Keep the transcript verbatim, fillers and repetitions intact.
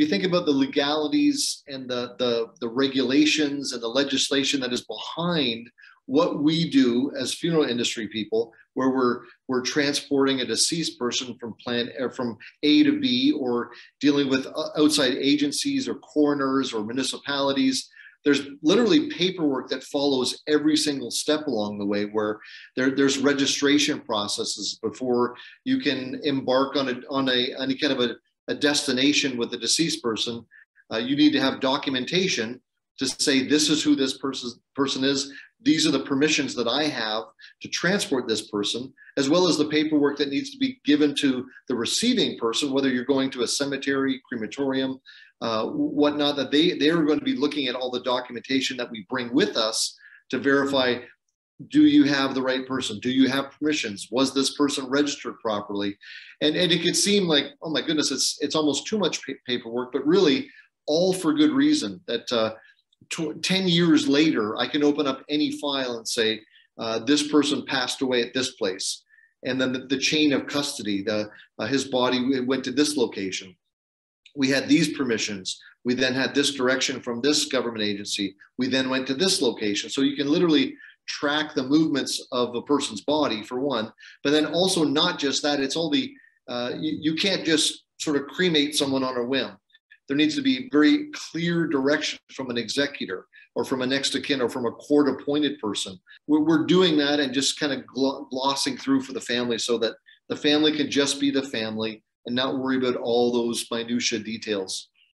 you think about the legalities and the, the, the regulations and the legislation that is behind what we do as funeral industry people, where we're, we're transporting a deceased person from plan or from A to B, or dealing with outside agencies or coroners or municipalities. There's literally paperwork that follows every single step along the way, where there, there's registration processes before you can embark on a, on a, any kind of a, a destination with a deceased person. Uh, you need to have documentation to say, this is who this person, person is. These are the permissions that I have to transport this person, as well as the paperwork that needs to be given to the receiving person, whether you're going to a cemetery, crematorium, uh, whatnot, that they, they're going to be looking at all the documentation that we bring with us to verify, do you have the right person? Do you have permissions? Was this person registered properly? And, and it could seem like, oh my goodness, it's, it's almost too much pa- paperwork, but really all for good reason, that uh, ten years later, I can open up any file and say, uh, this person passed away at this place. And then the, the chain of custody, the, uh, his body went to this location. We had these permissions. We then had this direction from this government agency. We then went to this location. So you can literally track the movements of a person's body, for one, but then also not just that, it's all the, uh, you, you can't just sort of cremate someone on a whim. There needs to be very clear direction from an executor or from a next of kin or from a court appointed person. We're, we're doing that and just kind of gl- glossing through for the family, so that the family can just be the family and not worry about all those minutia details.